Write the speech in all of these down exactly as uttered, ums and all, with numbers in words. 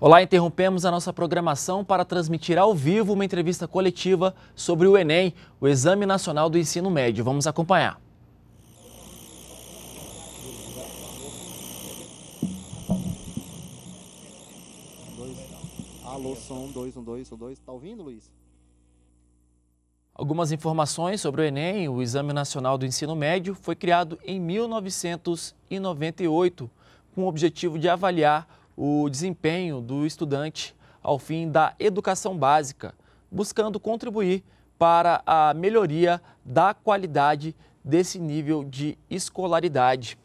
Olá, interrompemos a nossa programação para transmitir ao vivo uma entrevista coletiva sobre o Enem, o Exame Nacional do Ensino Médio. Vamos acompanhar. Alô, som, dois, um, dois, um, dois. Tá ouvindo, Luiz? Algumas informações sobre o Enem, o Exame Nacional do Ensino Médio, foi criado em mil novecentos e noventa e oito, com o objetivo de avaliar o desempenho do estudante ao fim da educação básica, buscando contribuir para a melhoria da qualidade desse nível de escolaridade.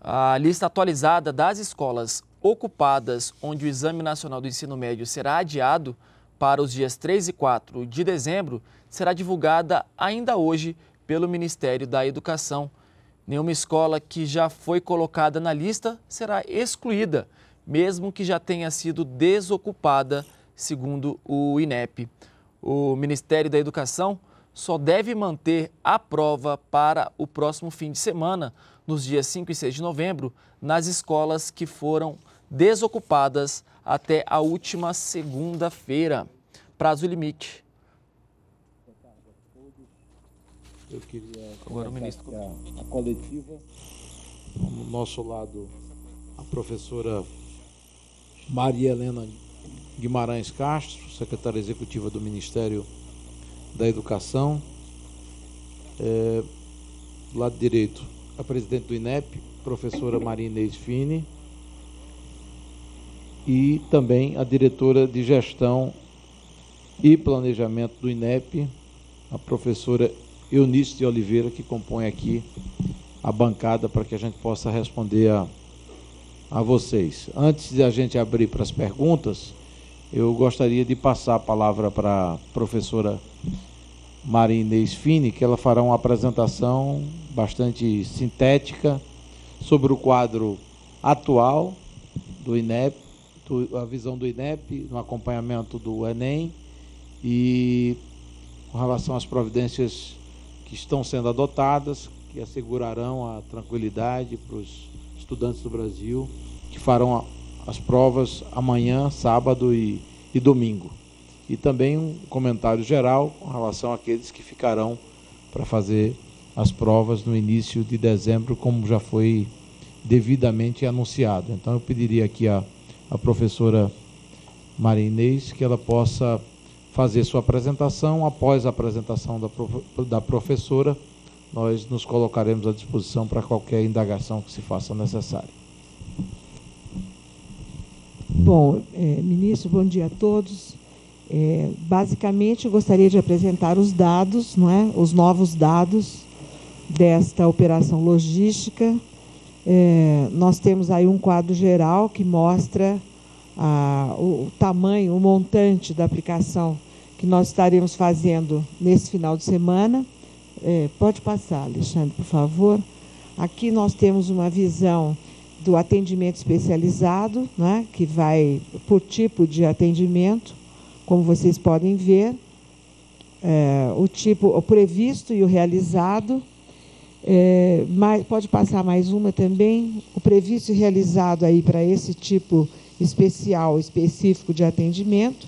A lista atualizada das escolas ocupadas onde o Exame Nacional do Ensino Médio será adiado para os dias três e quatro de dezembro será divulgada ainda hoje pelo Ministério da Educação. Nenhuma escola que já foi colocada na lista será excluída, mesmo que já tenha sido desocupada, segundo o Inep. O Ministério da Educação só deve manter a prova para o próximo fim de semana, nos dias cinco e seis de novembro, nas escolas que foram desocupadas até a última segunda-feira. Prazo limite. Eu queria agora o ministro a, a coletiva. No nosso lado, a professora Maria Helena Guimarães Castro, secretária executiva do Ministério da Educação. É, do lado direito, a presidente do Inep, professora Marina Esfine, e também a diretora de Gestão e Planejamento do Inep, a professora Eunice de Oliveira, que compõe aqui a bancada para que a gente possa responder a, a vocês. Antes de a gente abrir para as perguntas, eu gostaria de passar a palavra para a professora Maria Inês Fini, que ela fará uma apresentação bastante sintética sobre o quadro atual do Inep, a visão do Inep no acompanhamento do Enem e com relação às providências que estão sendo adotadas, que assegurarão a tranquilidade para os estudantes do Brasil, que farão as provas amanhã, sábado e, e domingo. E também um comentário geral com relação àqueles que ficarão para fazer as provas no início de dezembro, como já foi devidamente anunciado. Então, eu pediria aqui a, a professora Maria Inês que ela possa fazer sua apresentação. Após a apresentação da, prof... da professora, nós nos colocaremos à disposição para qualquer indagação que se faça necessária. Bom, é, ministro, bom dia a todos. É, basicamente, eu gostaria de apresentar os dados, não é? Os novos dados desta operação logística. É, nós temos aí um quadro geral que mostra A, o, o tamanho, o montante da aplicação que nós estaremos fazendo nesse final de semana. É, pode passar, Alexandre, por favor. Aqui nós temos uma visão do atendimento especializado, né, que vai por tipo de atendimento, como vocês podem ver, é, o tipo, o previsto e o realizado. É, mais, pode passar mais uma também. O previsto e realizado aí para esse tipo especial, específico de atendimento,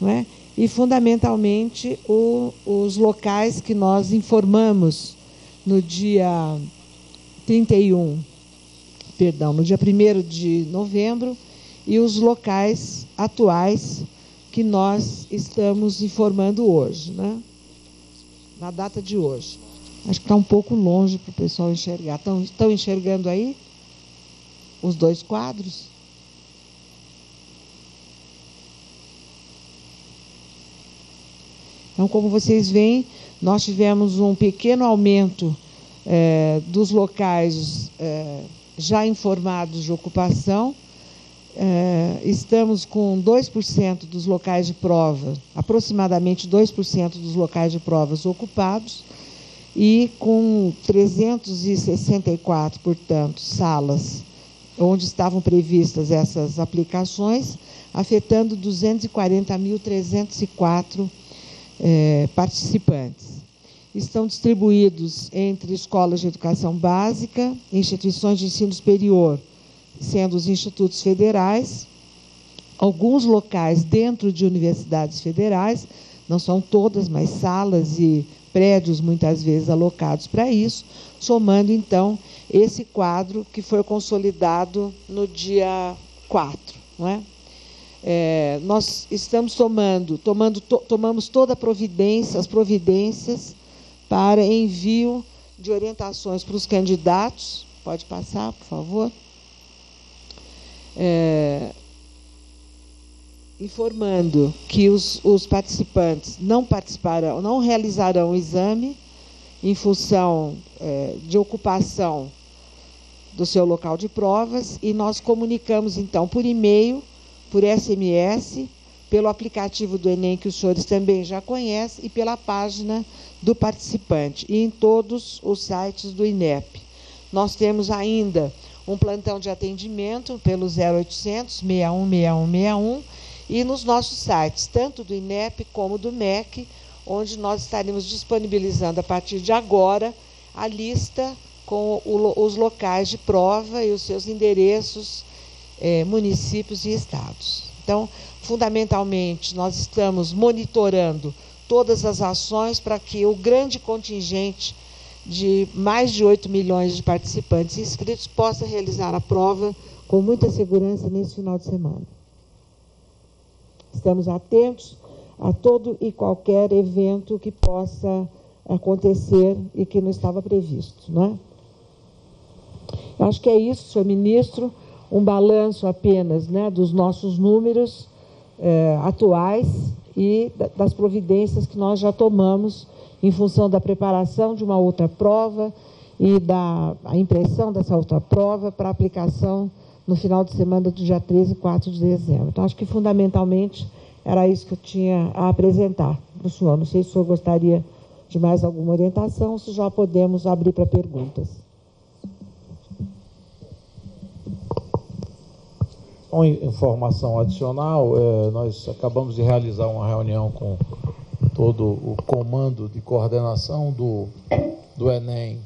não é? E, fundamentalmente, o, os locais que nós informamos no dia trinta e um, perdão, no dia primeiro de novembro, e os locais atuais que nós estamos informando hoje, né? Na data de hoje. Acho que está um pouco longe para o pessoal enxergar. Estão, estão enxergando aí os dois quadros? Então, como vocês veem, nós tivemos um pequeno aumento eh, dos locais eh, já informados de ocupação. Eh, estamos com dois por cento dos locais de prova, aproximadamente dois por cento dos locais de provas ocupados, e com trezentos e sessenta e quatro, portanto, salas onde estavam previstas essas aplicações, afetando duzentos e quarenta mil trezentos e quatro É, participantes. Estão distribuídos entre escolas de educação básica, instituições de ensino superior, sendo os institutos federais, alguns locais dentro de universidades federais, não são todas, mas salas e prédios muitas vezes alocados para isso, somando então esse quadro que foi consolidado no dia quatro. Não é? É, nós estamos tomando, tomando to, tomamos toda a providência, as providências para envio de orientações para os candidatos. Pode passar, por favor. É, informando que os, os participantes não participarão, não realizarão o exame em função é, de ocupação do seu local de provas, e nós comunicamos, então, por e-mail, por S M S, pelo aplicativo do Enem, que os senhores também já conhecem, e pela página do participante, e em todos os sites do Inep. Nós temos ainda um plantão de atendimento pelo zero oitocentos, seis um seis um seis um, e nos nossos sites, tanto do Inep como do M E C, onde nós estaremos disponibilizando, a partir de agora, a lista com os locais de prova e os seus endereços, eh, municípios e estados. Então, fundamentalmente, nós estamos monitorando todas as ações para que o grande contingente de mais de oito milhões de participantes inscritos possa realizar a prova com muita segurança nesse final de semana. Estamos atentos a todo e qualquer evento que possa acontecer e que não estava previsto, né? Eu acho que é isso, senhor ministro, um balanço apenas, né, dos nossos números eh, atuais e das providências que nós já tomamos em função da preparação de uma outra prova e da a impressão dessa outra prova para aplicação no final de semana do dia treze e quatro de dezembro. Então, acho que fundamentalmente era isso que eu tinha a apresentar para o senhor. Não sei se o senhor gostaria de mais alguma orientação, se já podemos abrir para perguntas. Uma informação adicional, é, nós acabamos de realizar uma reunião com todo o comando de coordenação do, do Enem,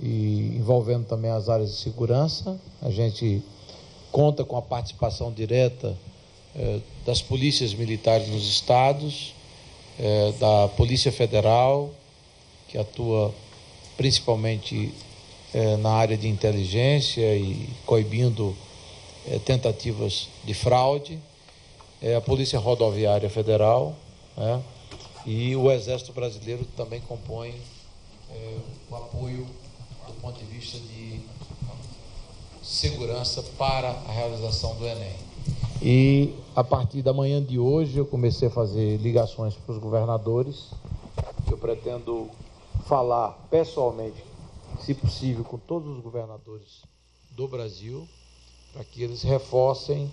e envolvendo também as áreas de segurança. A gente conta com a participação direta é, das polícias militares nos estados, É, da Polícia Federal, que atua principalmente é, na área de inteligência e coibindo é, tentativas de fraude, é, a Polícia Rodoviária Federal, né, e o Exército Brasileiro, que também compõe é, o apoio do ponto de vista de segurança para a realização do Enem. E, a partir da manhã de hoje, eu comecei a fazer ligações para os governadores, que eu pretendo falar pessoalmente, se possível, com todos os governadores do Brasil, para que eles reforcem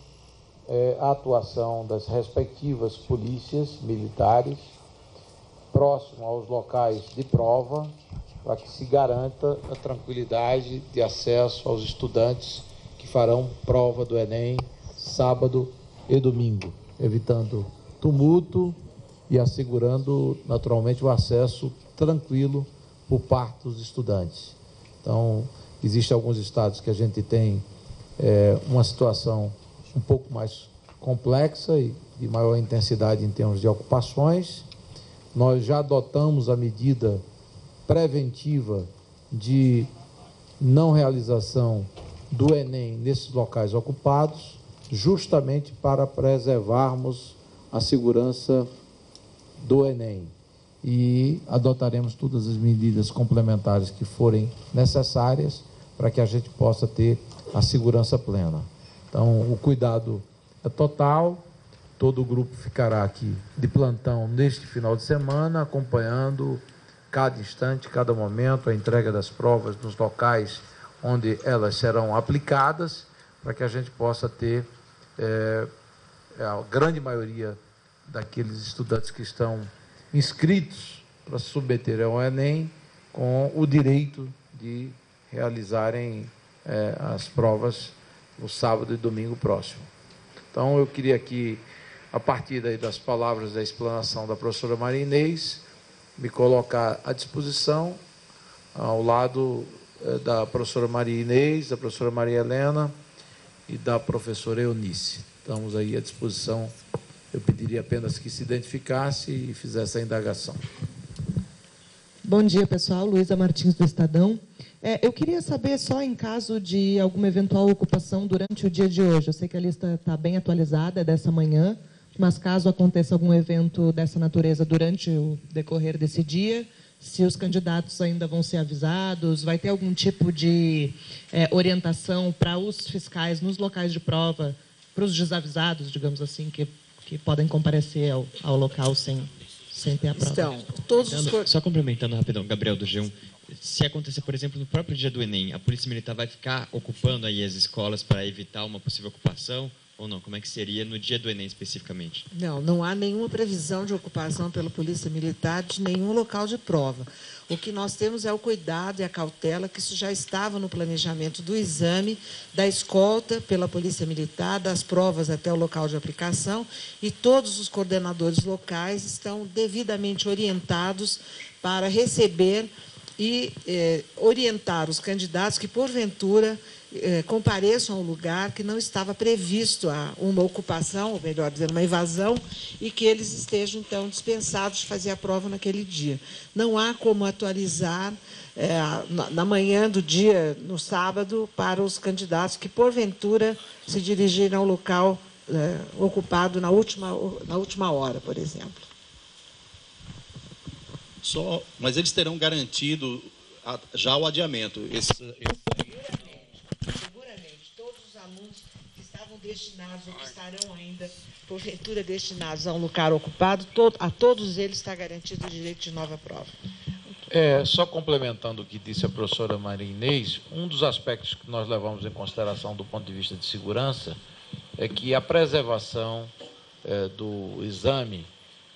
eh, a atuação das respectivas polícias militares próximo aos locais de prova, para que se garanta a tranquilidade de acesso aos estudantes que farão prova do Enem sábado e domingo, evitando tumulto e assegurando, naturalmente, o acesso tranquilo por parte dos estudantes. Então, existem alguns estados que a gente tem é, uma situação um pouco mais complexa e de maior intensidade em termos de ocupações. Nós já adotamos a medida preventiva de não realização do Enem nesses locais ocupados, justamente para preservarmos a segurança do Enem. E adotaremos todas as medidas complementares que forem necessárias para que a gente possa ter a segurança plena. Então, o cuidado é total, todo o grupo ficará aqui de plantão neste final de semana, acompanhando cada instante, cada momento, a entrega das provas nos locais onde elas serão aplicadas, para que a gente possa ter É, a grande maioria daqueles estudantes que estão inscritos para se submeter ao Enem com o direito de realizarem é, as provas no sábado e domingo próximo. Então, eu queria aqui, a partir daí das palavras da explanação da professora Maria Inês, me colocar à disposição ao lado é, da professora Maria Inês, da professora Maria Helena, e da professora Eunice. Estamos aí à disposição. Eu pediria apenas que se identificasse e fizesse a indagação. Bom dia, pessoal. Luísa Martins, do Estadão. É, eu queria saber só em caso de alguma eventual ocupação durante o dia de hoje. Eu sei que a lista está bem atualizada, é dessa manhã, mas caso aconteça algum evento dessa natureza durante o decorrer desse dia, se os candidatos ainda vão ser avisados, vai ter algum tipo de é, orientação para os fiscais nos locais de prova, para os desavisados, digamos assim, que, que podem comparecer ao, ao local sem... sem ter a prova. Então, todos os... Só complementando rapidão, Gabriel do G um, se acontecer, por exemplo, no próprio dia do Enem, a Polícia Militar vai ficar ocupando aí as escolas para evitar uma possível ocupação ou não? Como é que seria no dia do Enem especificamente? Não, não há nenhuma previsão de ocupação pela Polícia Militar de nenhum local de prova. O que nós temos é o cuidado e a cautela, que isso já estava no planejamento do exame, da escolta pela Polícia Militar, das provas até o local de aplicação, e todos os coordenadores locais estão devidamente orientados para receber e eh, orientar os candidatos que, porventura, eh, compareçam a um lugar que não estava previsto a uma ocupação, ou melhor dizendo, uma evasão, e que eles estejam, então, dispensados de fazer a prova naquele dia. Não há como atualizar eh, na, na manhã do dia, no sábado, para os candidatos que, porventura, se dirigirem ao local eh, ocupado na última, na última hora, por exemplo. Só, mas eles terão garantido a, já o adiamento. Esse, esse... Seguramente, todos os alunos que estavam destinados ou que estarão ainda, porventura, destinados a um lugar ocupado, todo, a todos eles está garantido o direito de nova prova. É, só complementando o que disse a professora Maria Inês, um dos aspectos que nós levamos em consideração do ponto de vista de segurança é que a preservação é, do exame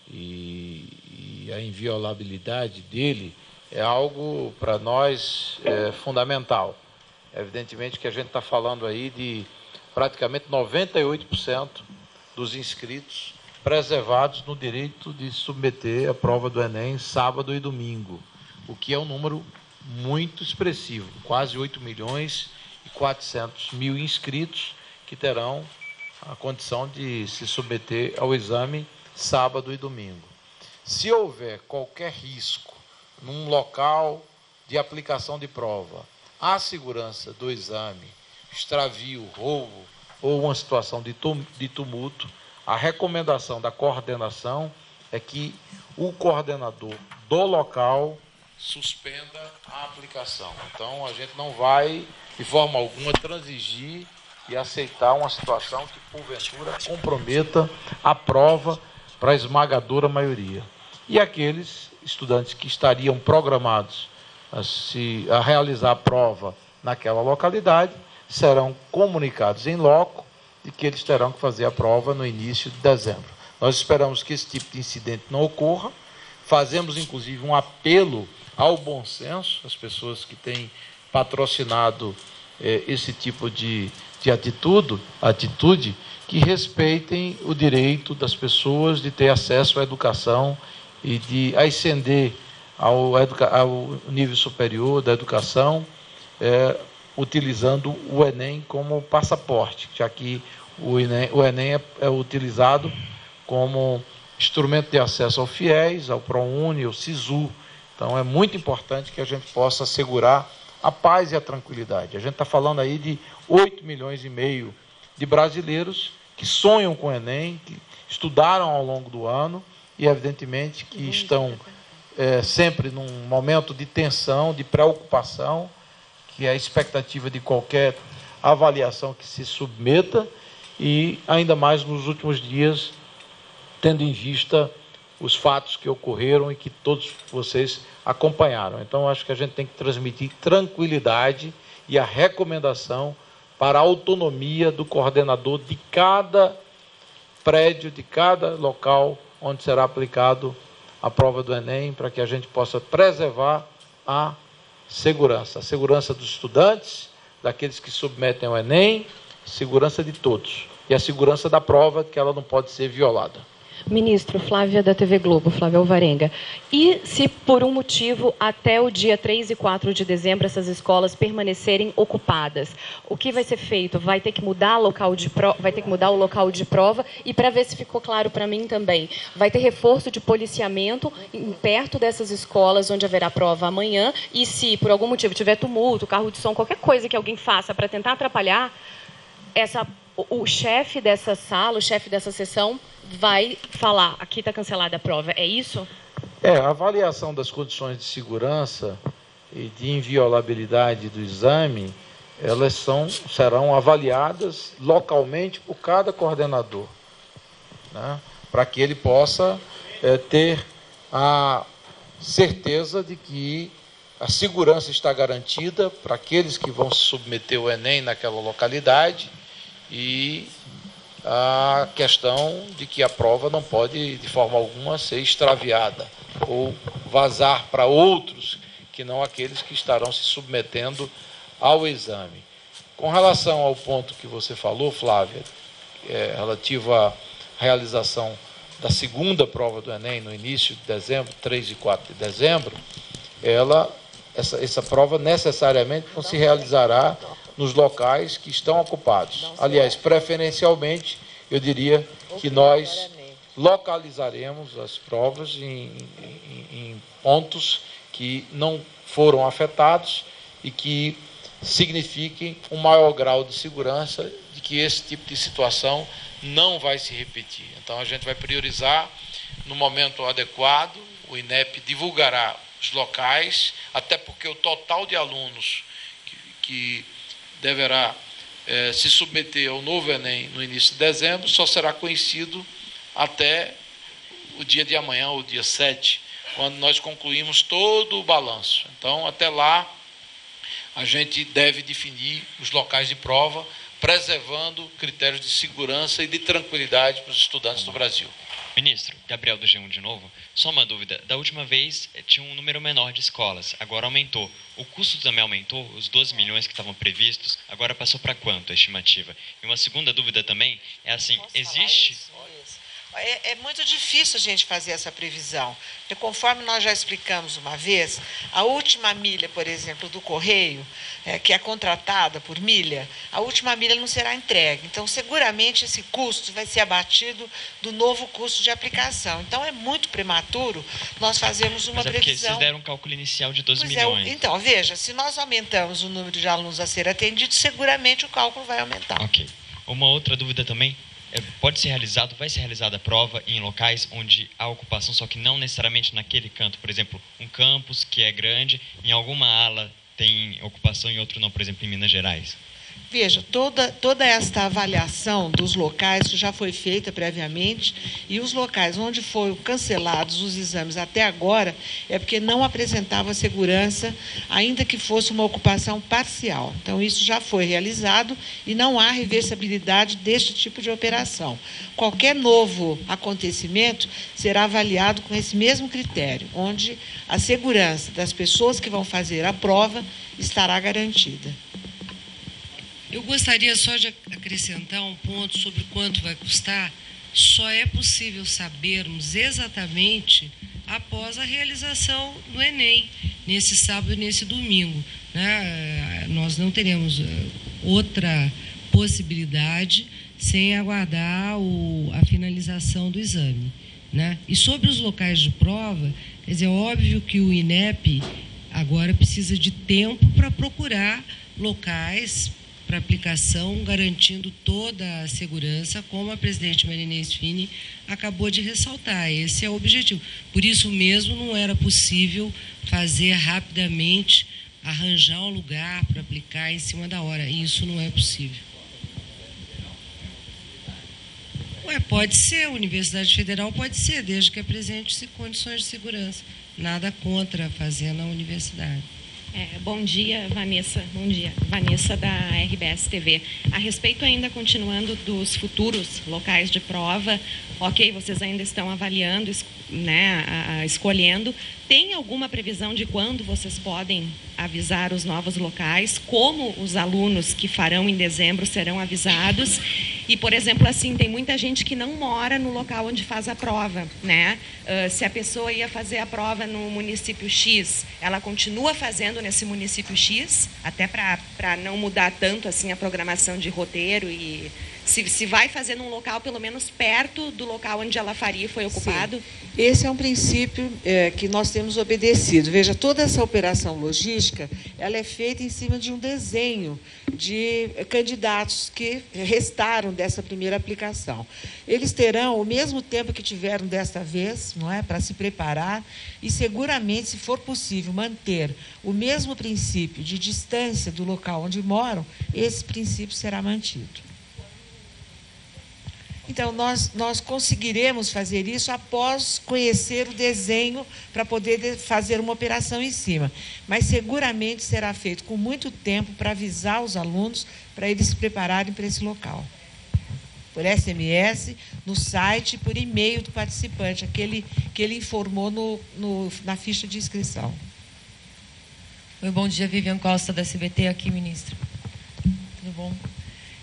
E, e a inviolabilidade dele é algo, para nós, é, fundamental. Evidentemente que a gente está falando aí de praticamente noventa e oito por cento dos inscritos preservados no direito de submeter a prova do Enem sábado e domingo, o que é um número muito expressivo, quase oito milhões e quatrocentos mil inscritos que terão a condição de se submeter ao exame sábado e domingo. Se houver qualquer risco num local de aplicação de prova, à segurança do exame, extravio, roubo ou uma situação de tumulto, a recomendação da coordenação é que o coordenador do local suspenda a aplicação. Então, a gente não vai, de forma alguma, transigir e aceitar uma situação que, porventura, comprometa a prova para a esmagadora maioria. E aqueles estudantes que estariam programados a, se, a realizar a prova naquela localidade serão comunicados em loco de que eles terão que fazer a prova no início de dezembro. Nós esperamos que esse tipo de incidente não ocorra. Fazemos, inclusive, um apelo ao bom senso, às pessoas que têm patrocinado eh, esse tipo de, de atitude, atitude que respeitem o direito das pessoas de ter acesso à educação e de ascender ao, educa ao nível superior da educação, é, utilizando o Enem como passaporte, já que o Enem, o Enem é, é utilizado como instrumento de acesso ao FIES, ao ProUni, ao SISU. Então, é muito importante que a gente possa assegurar a paz e a tranquilidade. A gente está falando aí de oito milhões e meio de brasileiros que sonham com o Enem, que estudaram ao longo do ano e, evidentemente, que estão é, sempre num momento de tensão, de preocupação, que é a expectativa de qualquer avaliação que se submeta e, ainda mais nos últimos dias, tendo em vista os fatos que ocorreram e que todos vocês acompanharam. Então, acho que a gente tem que transmitir tranquilidade e a recomendação para a autonomia do coordenador de cada prédio, de cada local onde será aplicado a prova do Enem, para que a gente possa preservar a segurança. A segurança dos estudantes, daqueles que submetem ao Enem, segurança de todos. E a segurança da prova, que ela não pode ser violada. Ministro, Flávia da T V Globo, Flávia Alvarenga, e se por um motivo até o dia três e quatro de dezembro essas escolas permanecerem ocupadas, o que vai ser feito? Vai ter que mudar, local de pro... vai ter que mudar o local de prova? E para ver se ficou claro para mim também, vai ter reforço de policiamento perto dessas escolas onde haverá prova amanhã, e se por algum motivo tiver tumulto, carro de som, qualquer coisa que alguém faça para tentar atrapalhar, essa... o chefe dessa sala, o chefe dessa sessão vai falar, aqui está cancelada a prova, é isso? É, a avaliação das condições de segurança e de inviolabilidade do exame, elas são, serão avaliadas localmente por cada coordenador, né? Para que ele possa é, ter a certeza de que a segurança está garantida para aqueles que vão se submeter ao Enem naquela localidade, e a questão de que a prova não pode, de forma alguma, ser extraviada ou vazar para outros que não aqueles que estarão se submetendo ao exame. Com relação ao ponto que você falou, Flávia, é, relativo à realização da segunda prova do Enem no início de dezembro, três e quatro de dezembro, ela, essa, essa prova necessariamente não se realizará nos locais que estão ocupados. Aliás, preferencialmente, eu diria que nós localizaremos as provas em, em, em pontos que não foram afetados e que signifiquem um maior grau de segurança de que esse tipo de situação não vai se repetir. Então, a gente vai priorizar no momento adequado, o Inep divulgará os locais, até porque o total de alunos que... que deverá eh, se submeter ao novo Enem no início de dezembro, só será conhecido até o dia de amanhã, o dia sete, quando nós concluímos todo o balanço. Então, até lá, a gente deve definir os locais de prova, preservando critérios de segurança e de tranquilidade para os estudantes do Brasil. Ministro, Gabriel do G um de novo, só uma dúvida, da última vez tinha um número menor de escolas, agora aumentou, o custo também aumentou, os doze milhões que estavam previstos, agora passou para quanto a estimativa? E uma segunda dúvida também, é assim, existe... É, é muito difícil a gente fazer essa previsão, porque conforme nós já explicamos uma vez, a última milha, por exemplo, do Correio, é, que é contratada por milha, a última milha não será entregue. Então, seguramente, esse custo vai ser abatido do novo custo de aplicação. Então, é muito prematuro nós fazermos uma Mas é previsão... Mas vocês deram um cálculo inicial de doze milhões. É, então, veja, se nós aumentamos o número de alunos a ser atendidos, seguramente o cálculo vai aumentar. Ok. Uma outra dúvida também... Pode ser realizado, vai ser realizada a prova em locais onde há ocupação, só que não necessariamente naquele canto. Por exemplo, um campus que é grande, em alguma ala tem ocupação e outro não, por exemplo, em Minas Gerais. Veja, toda, toda esta avaliação dos locais que já foi feita previamente e os locais onde foram cancelados os exames até agora é porque não apresentava segurança, ainda que fosse uma ocupação parcial. Então, isso já foi realizado e não há reversibilidade deste tipo de operação. Qualquer novo acontecimento será avaliado com esse mesmo critério, onde a segurança das pessoas que vão fazer a prova estará garantida. Eu gostaria só de acrescentar um ponto sobre quanto vai custar. Só é possível sabermos exatamente após a realização do Enem, nesse sábado e nesse domingo, né? Nós não teremos outra possibilidade sem aguardar o, a finalização do exame, né? E sobre os locais de prova, quer dizer, é óbvio que o Inep agora precisa de tempo para procurar locais para aplicação, garantindo toda a segurança, como a presidente Marina Esfine acabou de ressaltar. Esse é o objetivo. Por isso mesmo, não era possível fazer rapidamente, arranjar um lugar para aplicar em cima da hora. Isso não é possível. Ué, pode ser, a Universidade Federal pode ser, desde que apresente-se condições de segurança. Nada contra fazendo a universidade. É, bom dia, Vanessa. Bom dia, Vanessa da R B S T V. A respeito ainda, continuando dos futuros locais de prova, ok, vocês ainda estão avaliando, né, a, a, escolhendo. Tem alguma previsão de quando vocês podem avisar os novos locais? Como os alunos que farão em dezembro serão avisados? E, por exemplo, assim, tem muita gente que não mora no local onde faz a prova, né? Uh, se a pessoa ia fazer a prova no município X, ela continua fazendo nesse município X, até para não mudar tanto assim a programação de roteiro e... Se, se vai fazer num local, pelo menos perto do local onde ela faria foi ocupado? Sim. Esse é um princípio é, que nós temos obedecido. Veja, toda essa operação logística, ela é feita em cima de um desenho de candidatos que restaram dessa primeira aplicação. Eles terão o mesmo tempo que tiveram desta vez, não é, para se preparar e, seguramente, se for possível, manter o mesmo princípio de distância do local onde moram, esse princípio será mantido. Então, nós, nós conseguiremos fazer isso após conhecer o desenho para poder de, fazer uma operação em cima. Mas, seguramente, será feito com muito tempo para avisar os alunos, para eles se prepararem para esse local. Por S M S, no site, por e-mail do participante, aquele que ele informou no, no, na ficha de inscrição. Oi, bom dia, Vivian Costa, da S B T, aqui, ministra. Tudo bom?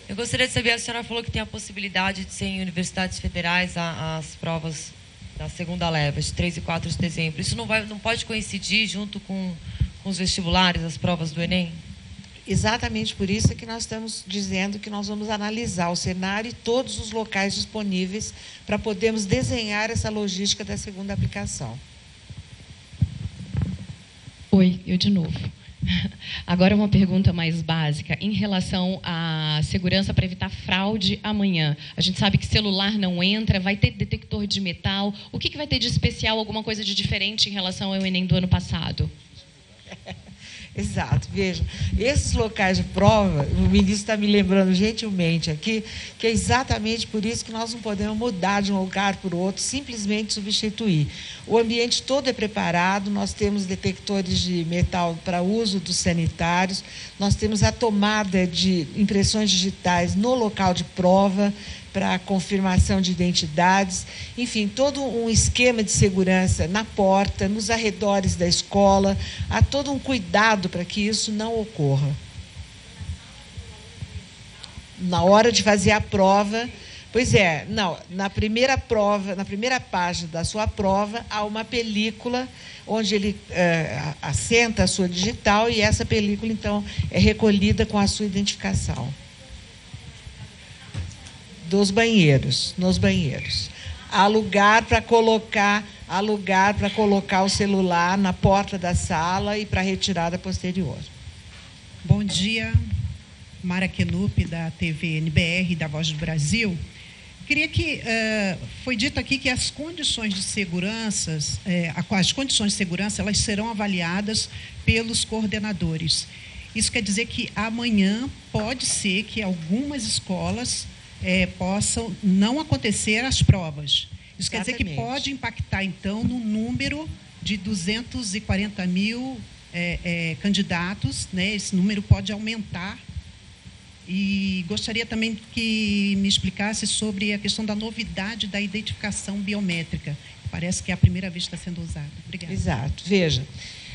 Eu gostaria de saber, a senhora falou que tem a possibilidade de ser em universidades federais a, as provas da segunda leva, de três e quatro de dezembro. Isso não, vai, não pode coincidir junto com, com os vestibulares, as provas do Enem? Exatamente por isso é que nós estamos dizendo que nós vamos analisar o cenário e todos os locais disponíveis para podermos desenhar essa logística da segunda aplicação. Oi, eu de novo. Agora uma pergunta mais básica, em relação à segurança para evitar fraude amanhã. A gente sabe que celular não entra, vai ter detector de metal. O que, que vai ter de especial, alguma coisa de diferente em relação ao Enem do ano passado? Exato, veja, esses locais de prova, o ministro está me lembrando gentilmente aqui, que é exatamente por isso que nós não podemos mudar de um lugar para o outro, simplesmente substituir. O ambiente todo é preparado, nós temos detectores de metal para uso dos sanitários, nós temos a tomada de impressões digitais no local de prova, para confirmação de identidades, enfim, todo um esquema de segurança na porta, nos arredores da escola, há todo um cuidado para que isso não ocorra. Na hora de fazer a prova, pois é, não, na primeira prova, na primeira página da sua prova, há uma película onde ele é, assenta a sua digital e essa película, então, é recolhida com a sua identificação. Dos banheiros, nos banheiros. Há lugar para colocar, há lugar para colocar o celular na porta da sala e para retirada posterior. Bom dia, Mara Kenupi, da T V N B R, da Voz do Brasil. Queria que, uh, foi dito aqui que as condições de segurança, uh, as condições de segurança, elas serão avaliadas pelos coordenadores. Isso quer dizer que amanhã pode ser que algumas escolas É, possam não acontecer as provas. Isso Exatamente. Quer dizer que pode impactar, então, no número de duzentos e quarenta mil é, é, candidatos, né? Esse número pode aumentar. E gostaria também que me explicasse sobre a questão da novidade da identificação biométrica. Parece que é a primeira vez que está sendo usada. Obrigada. Exato. Veja,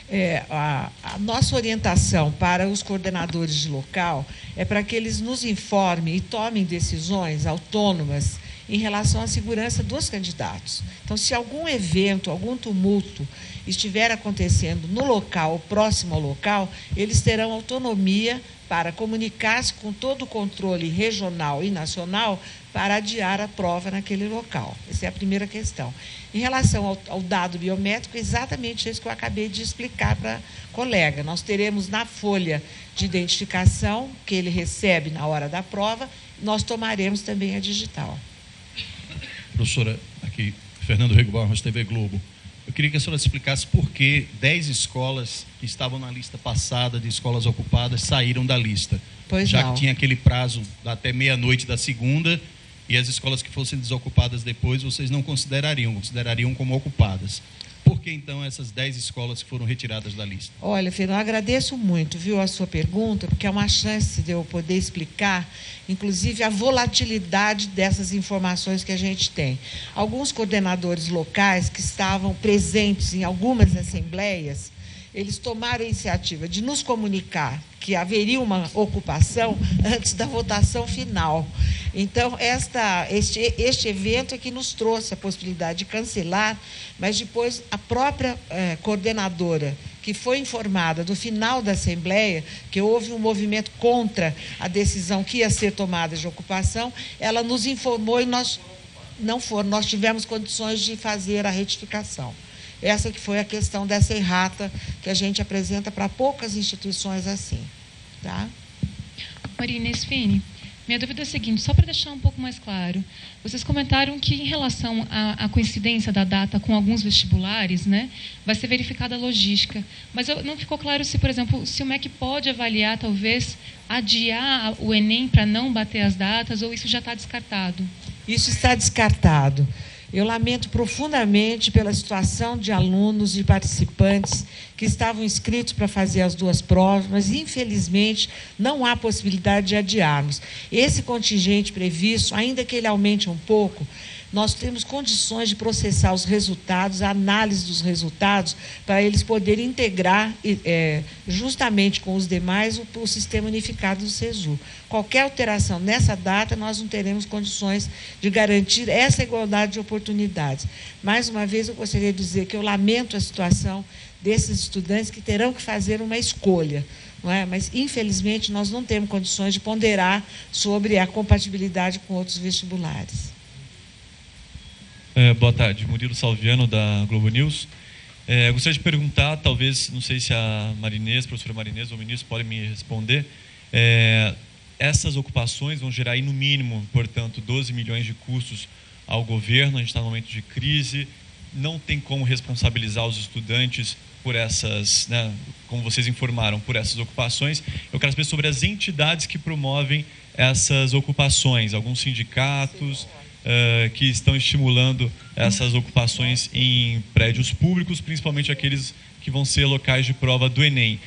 É, a, a nossa orientação para os coordenadores de local é para que eles nos informem e tomem decisões autônomas em relação à segurança dos candidatos. Então, se algum evento, algum tumulto estiver acontecendo no local ou próximo ao local, eles terão autonomia para comunicar-se com todo o controle regional e nacional para adiar a prova naquele local. Essa é a primeira questão. Em relação ao, ao dado biométrico, exatamente isso que eu acabei de explicar para a colega. Nós teremos na folha de identificação, que ele recebe na hora da prova, nós tomaremos também a digital. Professora, aqui, Fernando Rego Barros, T V Globo. Eu queria que a senhora explicasse por que dez escolas que estavam na lista passada de escolas ocupadas saíram da lista. Pois já não. Que tinha aquele prazo até meia-noite da segunda e as escolas que fossem desocupadas depois, vocês não considerariam, considerariam como ocupadas. Por que, então, essas dez escolas que foram retiradas da lista? Olha, Fernando, agradeço muito, viu, a sua pergunta, porque é uma chance de eu poder explicar, inclusive, a volatilidade dessas informações que a gente tem. Alguns coordenadores locais que estavam presentes em algumas assembleias, eles tomaram a iniciativa de nos comunicar que haveria uma ocupação antes da votação final. Então, esta, este, este evento é que nos trouxe a possibilidade de cancelar, mas depois a própria eh, coordenadora, que foi informada do final da Assembleia, que houve um movimento contra a decisão que ia ser tomada de ocupação, ela nos informou e nós não foram, nós tivemos condições de fazer a retificação. Essa que foi a questão dessa errata que a gente apresenta para poucas instituições assim. Tá? Marina Esfine, minha dúvida é a seguinte, só para deixar um pouco mais claro, vocês comentaram que em relação à, à coincidência da data com alguns vestibulares, né, vai ser verificada a logística, mas eu, não ficou claro se, por exemplo, se o M E C pode avaliar, talvez, adiar o Enem para não bater as datas, ou isso já está descartado? Isso está descartado. Eu lamento profundamente pela situação de alunos e participantes que estavam inscritos para fazer as duas provas, mas, infelizmente, não há possibilidade de adiarmos. Esse contingente previsto, ainda que ele aumente um pouco, nós temos condições de processar os resultados, a análise dos resultados, para eles poderem integrar, é, justamente com os demais, o, o sistema unificado do SESU. Qualquer alteração nessa data, nós não teremos condições de garantir essa igualdade de oportunidades. Mais uma vez, eu gostaria de dizer que eu lamento a situação desses estudantes que terão que fazer uma escolha, não é? Mas, infelizmente, nós não temos condições de ponderar sobre a compatibilidade com outros vestibulares. É, boa tarde, Murilo Salviano, da Globo News. É, gostaria de perguntar, talvez, não sei se a Marinês, a professora Marinês ou o ministro podem me responder, é, essas ocupações vão gerar, aí, no mínimo, portanto, doze milhões de custos ao governo, a gente está num momento de crise, não tem como responsabilizar os estudantes por essas, né, como vocês informaram, por essas ocupações. Eu quero saber sobre as entidades que promovem essas ocupações, alguns sindicatos... Uh, que estão estimulando essas ocupações em prédios públicos, principalmente aqueles que vão ser locais de prova do Enem.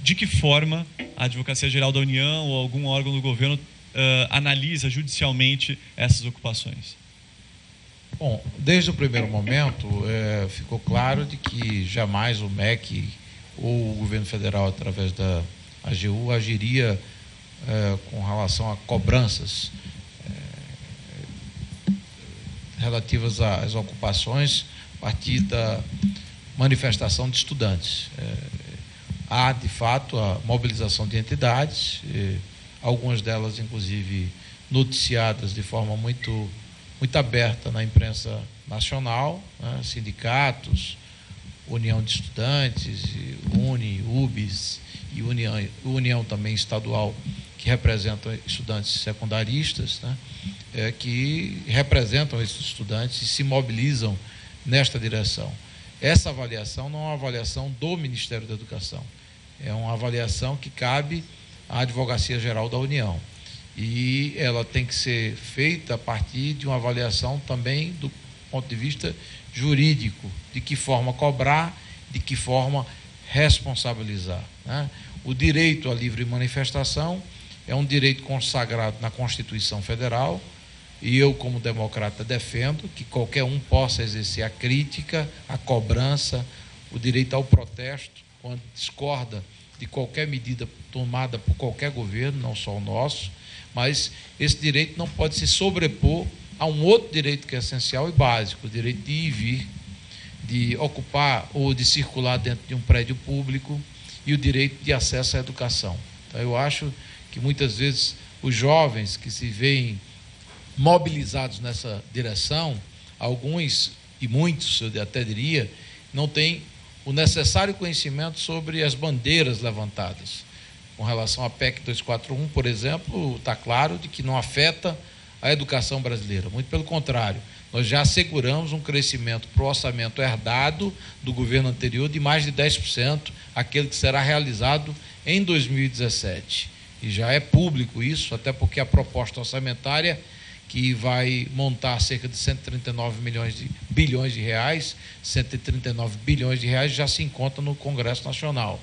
De que forma a Advocacia-Geral da União ou algum órgão do governo uh, analisa judicialmente essas ocupações? Bom, desde o primeiro momento é, ficou claro de que jamais o M E C ou o governo federal, através da A G U, agiria é, com relação a cobranças relativas às ocupações a partir da manifestação de estudantes. É, há, de fato, a mobilização de entidades, e algumas delas, inclusive, noticiadas de forma muito, muito aberta na imprensa nacional, né, sindicatos, União de Estudantes, UNE, UBES e União, União também estadual, que representam estudantes secundaristas, né, é, que representam esses estudantes e se mobilizam nesta direção. Essa avaliação não é uma avaliação do Ministério da Educação, é uma avaliação que cabe à Advocacia-Geral da União. E ela tem que ser feita a partir de uma avaliação também do ponto de vista jurídico, de que forma cobrar, de que forma responsabilizar, né? O direito à livre manifestação é um direito consagrado na Constituição Federal e eu, como democrata, defendo que qualquer um possa exercer a crítica, a cobrança, o direito ao protesto, quando discorda de qualquer medida tomada por qualquer governo, não só o nosso, mas esse direito não pode se sobrepor a um outro direito que é essencial e básico, o direito de ir e vir, de ocupar ou de circular dentro de um prédio público e o direito de acesso à educação. Então, eu acho que muitas vezes os jovens que se veem mobilizados nessa direção, alguns e muitos, eu até diria, não têm o necessário conhecimento sobre as bandeiras levantadas. Com relação à P E C duzentos e quarenta e um, por exemplo, está claro de que não afeta a educação brasileira. Muito pelo contrário, nós já asseguramos um crescimento para o orçamento herdado do governo anterior de mais de dez por cento, aquele que será realizado em dois mil e dezessete. E já é público isso, até porque a proposta orçamentária, que vai montar cerca de cento e trinta e nove milhões de bilhões de reais, cento e trinta e nove bilhões de reais já se encontra no Congresso Nacional.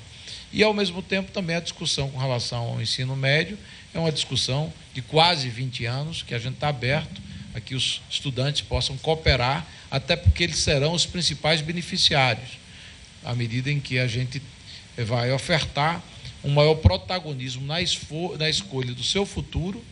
E, ao mesmo tempo, também a discussão com relação ao ensino médio é uma discussão de quase vinte anos, que a gente está aberto a que os estudantes possam cooperar, até porque eles serão os principais beneficiários, à medida em que a gente vai ofertar um maior protagonismo na, esfor na escolha do seu futuro,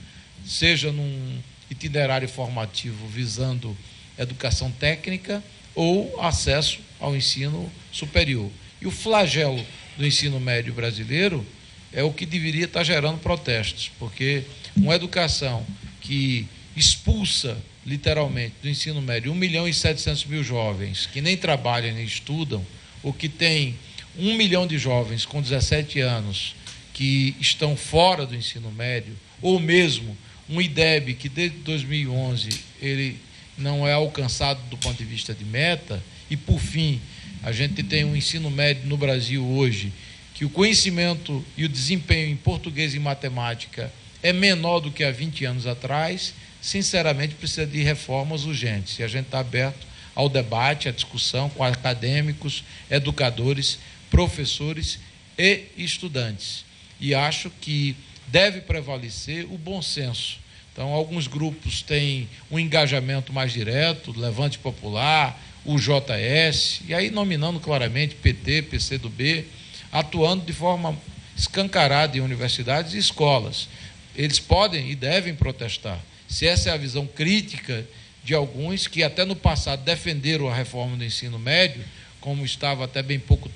seja num itinerário formativo visando educação técnica ou acesso ao ensino superior. E o flagelo do ensino médio brasileiro é o que deveria estar gerando protestos, porque uma educação que expulsa, literalmente, do ensino médio um milhão e setecentos mil jovens que nem trabalham nem estudam, ou que tem um milhão de jovens com dezessete anos que estão fora do ensino médio, ou mesmo um IDEB que desde dois mil e onze ele não é alcançado do ponto de vista de meta, e por fim, a gente tem um ensino médio no Brasil hoje que o conhecimento e o desempenho em português e matemática é menor do que há vinte anos atrás, sinceramente precisa de reformas urgentes. E a gente está aberto ao debate, à discussão com acadêmicos, educadores, professores e estudantes. E acho que deve prevalecer o bom senso. Então, alguns grupos têm um engajamento mais direto, Levante Popular, o J S, e aí nominando claramente P T, P C do B, atuando de forma escancarada em universidades e escolas. Eles podem e devem protestar. Se essa é a visão crítica de alguns que até no passado defenderam a reforma do ensino médio, como estava até bem pouco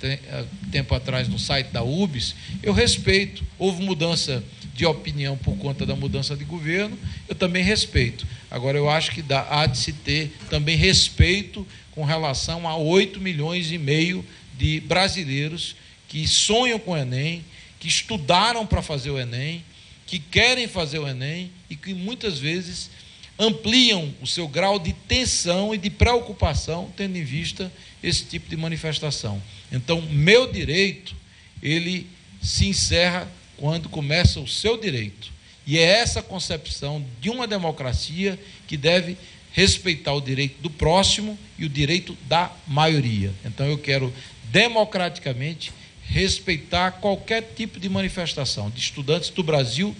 tempo atrás no site da U B E S, eu respeito. Houve mudança de opinião por conta da mudança de governo, eu também respeito. Agora, eu acho que dá, há de se ter também respeito com relação a oito milhões e meio de brasileiros que sonham com o Enem, que estudaram para fazer o Enem, que querem fazer o Enem e que muitas vezes ampliam o seu grau de tensão e de preocupação tendo em vista esse tipo de manifestação. Então, meu direito, ele se encerra quando começa o seu direito. E é essa concepção de uma democracia que deve respeitar o direito do próximo e o direito da maioria. Então, eu quero democraticamente respeitar qualquer tipo de manifestação de estudantes do Brasil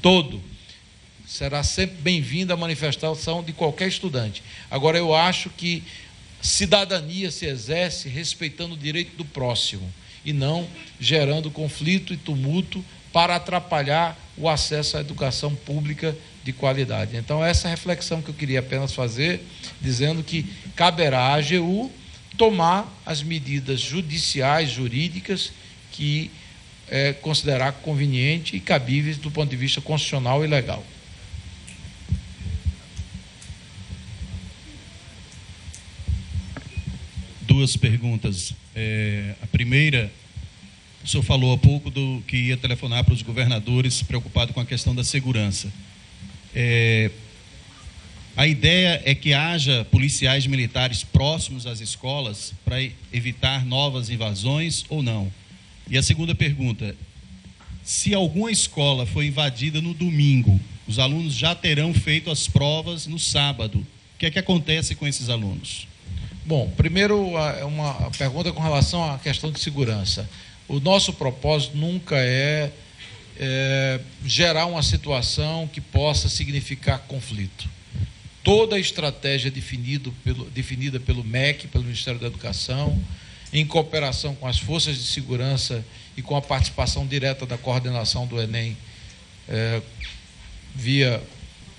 todo. Será sempre bem-vinda a manifestação de qualquer estudante. Agora, eu acho que cidadania se exerce respeitando o direito do próximo e não gerando conflito e tumulto para atrapalhar o acesso à educação pública de qualidade. Então, essa é a reflexão que eu queria apenas fazer, dizendo que caberá à A G U tomar as medidas judiciais, jurídicas, que é, considerar conveniente e cabíveis do ponto de vista constitucional e legal. Duas perguntas. É, a primeira, o senhor falou há pouco do que ia telefonar para os governadores preocupado com a questão da segurança. É, a ideia é que haja policiais militares próximos às escolas para evitar novas invasões ou não? E a segunda pergunta, se alguma escola foi invadida no domingo, os alunos já terão feito as provas no sábado. O que é que acontece com esses alunos? Bom, primeiro, uma pergunta com relação à questão de segurança. O nosso propósito nunca é, é gerar uma situação que possa significar conflito. Toda a estratégia definido pelo, definida pelo M E C, pelo Ministério da Educação, em cooperação com as forças de segurança e com a participação direta da coordenação do Enem é, via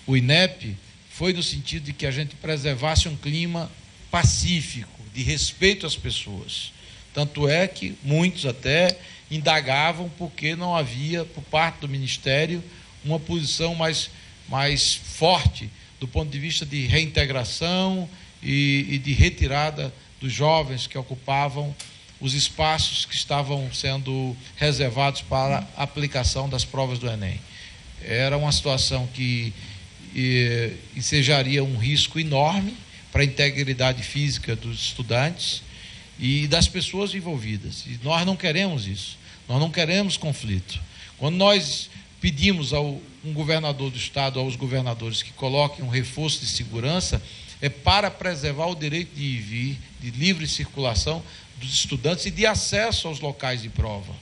o Inep, foi no sentido de que a gente preservasse um clima pacífico, de respeito às pessoas. Tanto é que muitos até indagavam porque não havia, por parte do Ministério, uma posição mais, mais forte do ponto de vista de reintegração e, e de retirada dos jovens que ocupavam os espaços que estavam sendo reservados para a aplicação das provas do Enem. Era uma situação que e, ensejaria um risco enorme para a integridade física dos estudantes e das pessoas envolvidas. E nós não queremos isso, nós não queremos conflito. Quando nós pedimos ao um governador do Estado, aos governadores, que coloquem um reforço de segurança, é para preservar o direito de ir e vir, de livre circulação dos estudantes e de acesso aos locais de prova.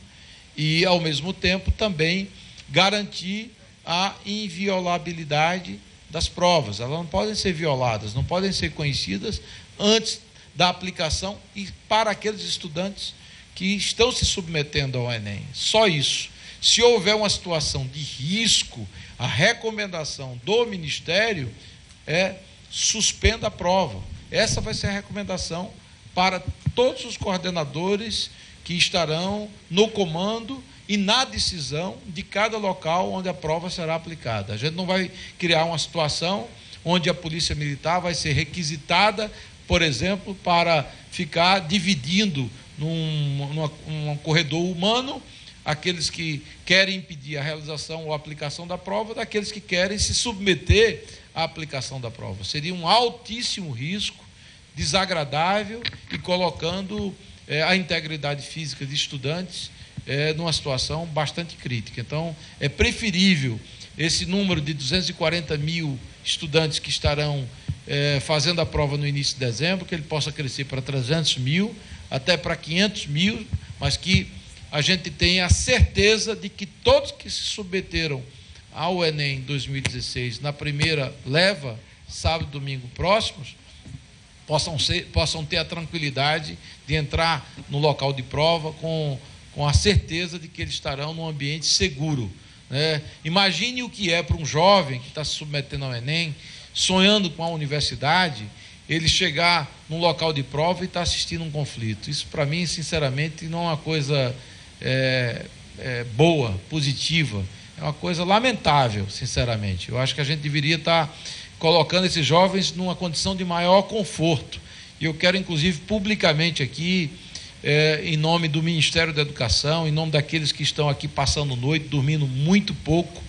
E, ao mesmo tempo, também garantir a inviolabilidade das provas. Elas não podem ser violadas, não podem ser conhecidas antes da aplicação e para aqueles estudantes que estão se submetendo ao Enem. Só isso. Se houver uma situação de risco, a recomendação do Ministério é suspenda a prova. Essa vai ser a recomendação para todos os coordenadores que estarão no comando e na decisão de cada local onde a prova será aplicada. A gente não vai criar uma situação onde a Polícia Militar vai ser requisitada, por exemplo, para ficar dividindo num, num um corredor humano aqueles que querem impedir a realização ou aplicação da prova daqueles que querem se submeter à aplicação da prova. Seria um altíssimo risco, desagradável e colocando é, a integridade física de estudantes é, numa situação bastante crítica. Então, é preferível esse número de duzentos e quarenta mil estudantes que estarão é, fazendo a prova no início de dezembro, que ele possa crescer para trezentos mil, até para quinhentos mil, mas que a gente tenha a certeza de que todos que se submeteram ao Enem dois mil e dezesseis, na primeira leva, sábado e domingo próximos, possam ser, possam ter a tranquilidade de entrar no local de prova com, com a certeza de que eles estarão num ambiente seguro, né? Imagine o que é para um jovem que está se submetendo ao Enem, sonhando com a universidade, ele chegar num local de prova e estar assistindo um conflito. Isso, para mim, sinceramente, não é uma coisa é, é, boa, positiva, é uma coisa lamentável, sinceramente. Eu acho que a gente deveria estar colocando esses jovens numa condição de maior conforto. E eu quero, inclusive, publicamente aqui, é, em nome do Ministério da Educação, em nome daqueles que estão aqui passando noite, dormindo muito pouco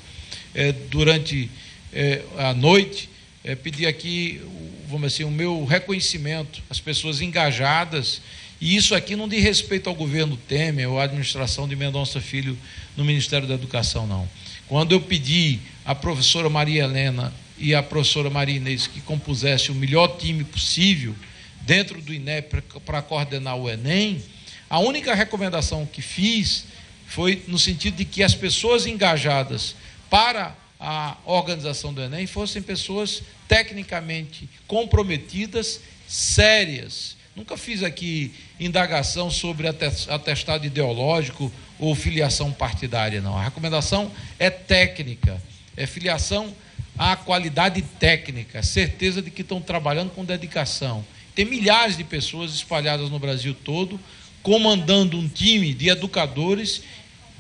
é, durante é, a noite, é, pedir aqui, vamos assim, o meu reconhecimento às pessoas engajadas. E isso aqui não diz respeito ao governo Temer ou à administração de Mendonça Filho no Ministério da Educação, não. Quando eu pedi à professora Maria Helena e à professora Maria Inês que compusesse o melhor time possível dentro do Inep para coordenar o Enem, a única recomendação que fiz foi no sentido de que as pessoas engajadas para a organização do Enem fossem pessoas tecnicamente comprometidas, sérias. Nunca fiz aqui indagação sobre atestado ideológico ou filiação partidária, não. A recomendação é técnica, é filiação à qualidade técnica, certeza de que estão trabalhando com dedicação. Tem milhares de pessoas espalhadas no Brasil todo, comandando um time de educadores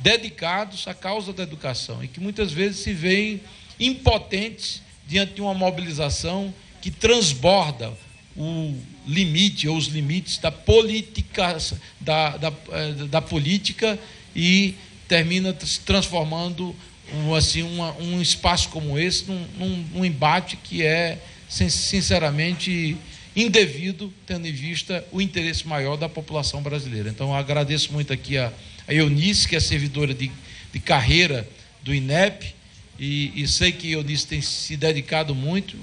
dedicados à causa da educação e que muitas vezes se veem impotentes diante de uma mobilização que transborda o limite ou os limites da política, da, da, da política e termina se transformando assim, uma, um espaço como esse num, num, num embate que é sinceramente indevido, tendo em vista o interesse maior da população brasileira. Então, eu agradeço muito aqui a, a Eunice, que é servidora de, de carreira do Inep, e, e sei que a Eunice tem se dedicado muito,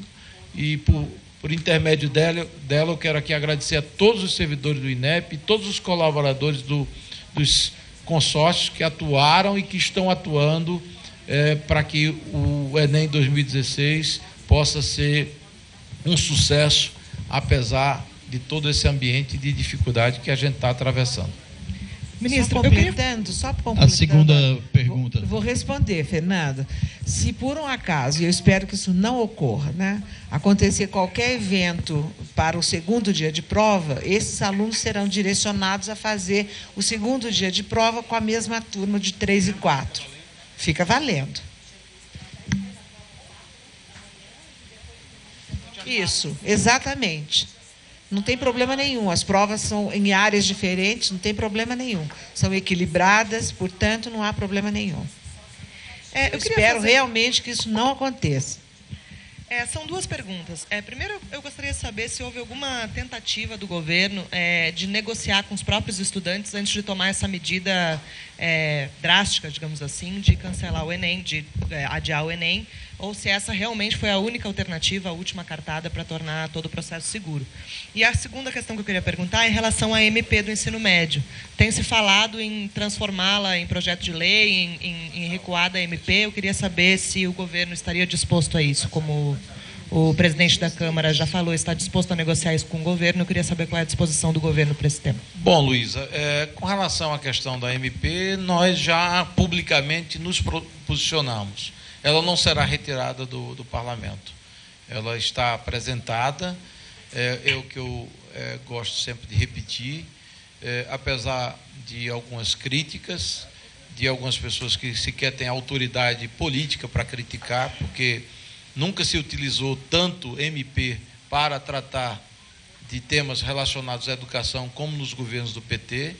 e por Por intermédio dela, dela, eu quero aqui agradecer a todos os servidores do Inep, todos os colaboradores do, dos consórcios que atuaram e que estão atuando é, para que o Enem dois mil e dezesseis possa ser um sucesso, apesar de todo esse ambiente de dificuldade que a gente está atravessando. Ministro, só completando, só completando. A segunda pergunta. Vou, vou responder, Fernando. Se por um acaso, e eu espero que isso não ocorra, né, acontecer qualquer evento para o segundo dia de prova, esses alunos serão direcionados a fazer o segundo dia de prova com a mesma turma de três e quatro. Fica valendo. Isso, exatamente. Não tem problema nenhum, as provas são em áreas diferentes, não tem problema nenhum. São equilibradas, portanto, não há problema nenhum. É, eu, eu espero fazer... realmente que isso não aconteça. É, são duas perguntas. É, primeiro, eu gostaria de saber se houve alguma tentativa do governo é, de negociar com os próprios estudantes antes de tomar essa medida é, drástica, digamos assim, de cancelar o Enem, de é, adiar o Enem, ou se essa realmente foi a única alternativa, a última cartada para tornar todo o processo seguro. E a segunda questão que eu queria perguntar é em relação à M P do ensino médio. Tem se falado em transformá-la em projeto de lei, em, em, em recuada M P. Eu queria saber se o governo estaria disposto a isso, como... O presidente da Câmara já falou, está disposto a negociar isso com o governo. Eu queria saber qual é a disposição do governo para esse tema. Bom, Luísa, é, com relação à questão da M P, nós já publicamente nos posicionamos. Ela não será retirada do, do parlamento. Ela está apresentada. É, é o que eu é, gosto sempre de repetir, é, apesar de algumas críticas, de algumas pessoas que sequer têm autoridade política para criticar, porque nunca se utilizou tanto M P para tratar de temas relacionados à educação como nos governos do P T.